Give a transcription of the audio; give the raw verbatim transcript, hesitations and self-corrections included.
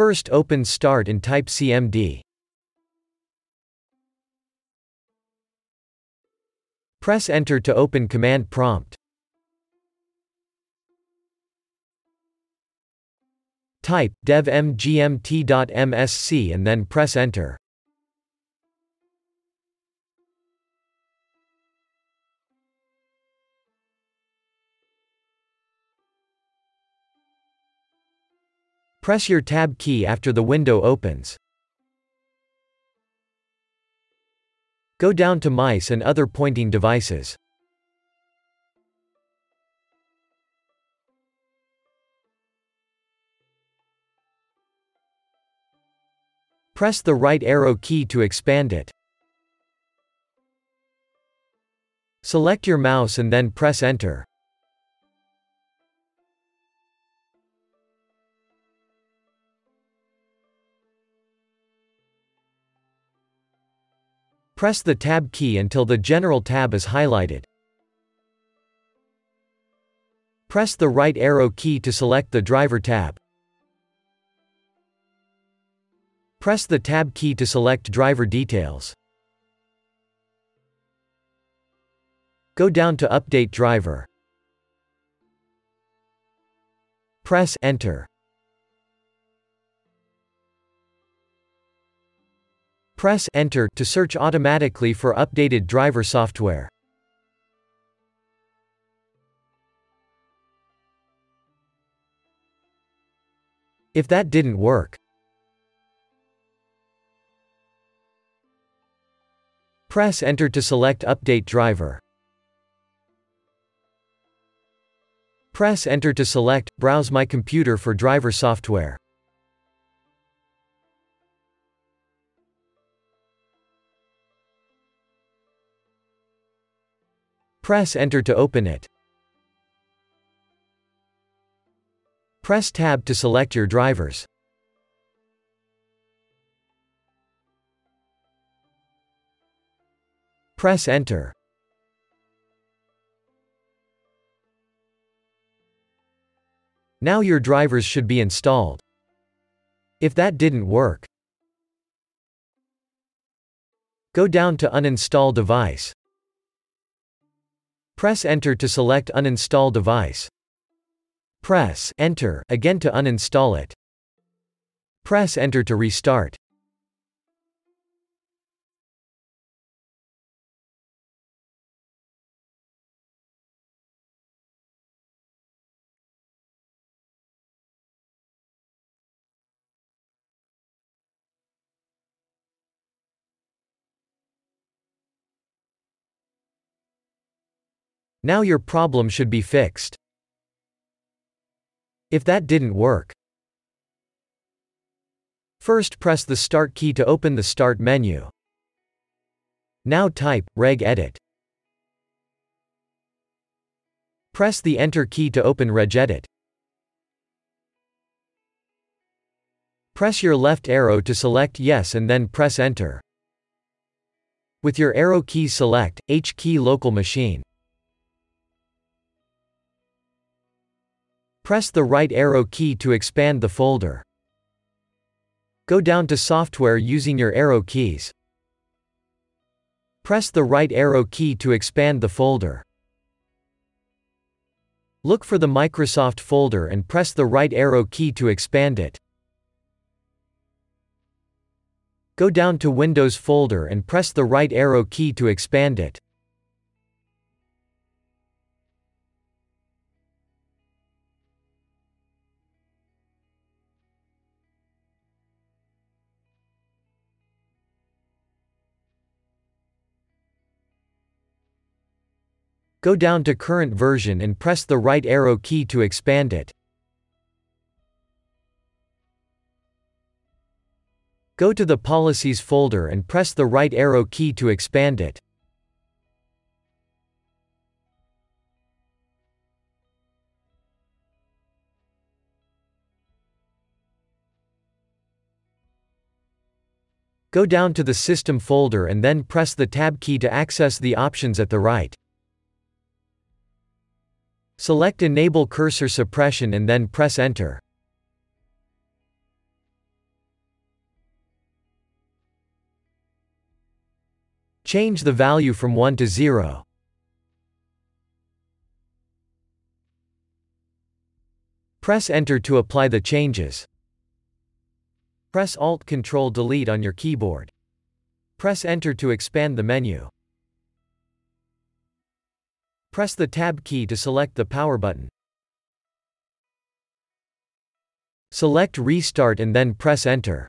First open Start and type C M D. Press Enter to open command prompt. Type dev m g m t dot m s c and then press Enter. Press your Tab key after the window opens. Go down to Mice and Other Pointing Devices. Press the right arrow key to expand it. Select your mouse and then press Enter. Press the Tab key until the General tab is highlighted. Press the right arrow key to select the Driver tab. Press the Tab key to select Driver Details. Go down to Update Driver. Press Enter. Press Enter to search automatically for updated driver software. If that didn't work, press Enter to select Update Driver. Press Enter to select Browse my computer for driver software. Press Enter to open it. Press Tab to select your drivers. Press Enter. Now your drivers should be installed. If that didn't work, go down to Uninstall Device. Press Enter to select Uninstall Device. Press Enter again to uninstall it. Press Enter to restart. Now your problem should be fixed. If that didn't work, first press the Start key to open the Start menu. Now type RegEdit. Press the Enter key to open RegEdit. Press your left arrow to select Yes and then press Enter. With your arrow key select H K E Y Local Machine. Press the right arrow key to expand the folder. Go down to Software using your arrow keys. Press the right arrow key to expand the folder. Look for the Microsoft folder and press the right arrow key to expand it. Go down to Windows folder and press the right arrow key to expand it. Go down to Current Version and press the right arrow key to expand it. Go to the Policies folder and press the right arrow key to expand it. Go down to the System folder and then press the Tab key to access the options at the right. Select Enable Cursor Suppression and then press Enter. Change the value from one to zero. Press Enter to apply the changes. Press Alt Control Delete on your keyboard. Press Enter to expand the menu. Press the Tab key to select the power button. Select Restart and then press Enter.